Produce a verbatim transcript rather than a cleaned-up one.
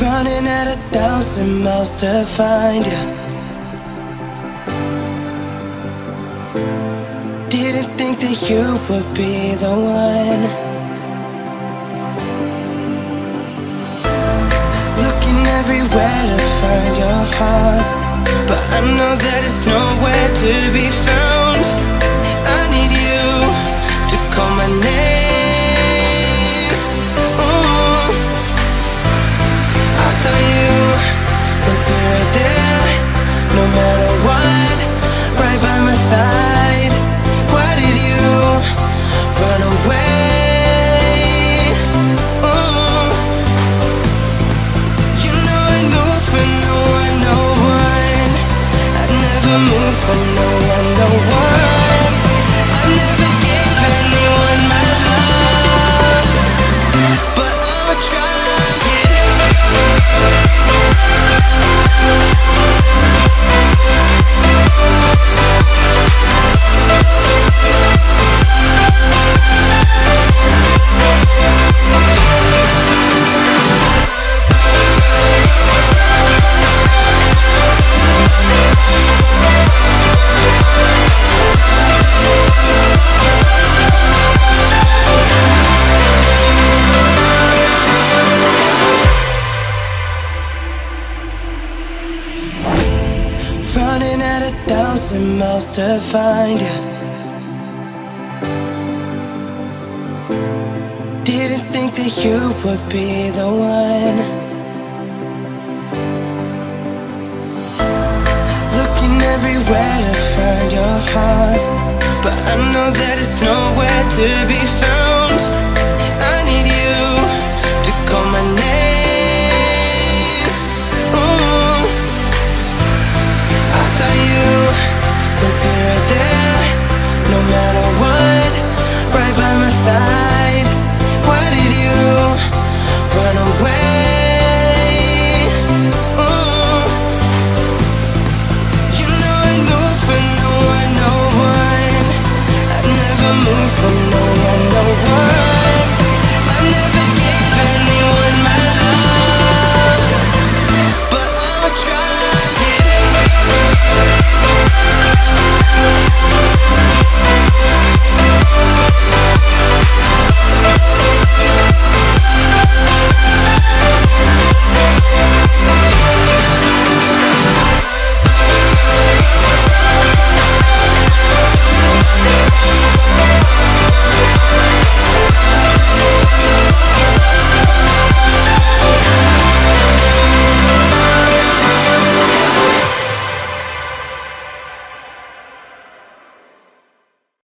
Running at a thousand miles to find you. Didn't think that you would be the one. Looking everywhere to find your heart, but I know that it's nowhere to be found. I need you to call my name. Running at a thousand miles to find you. Didn't think that you would be the one. Looking everywhere to find your heart, but I know that it's nowhere to be found.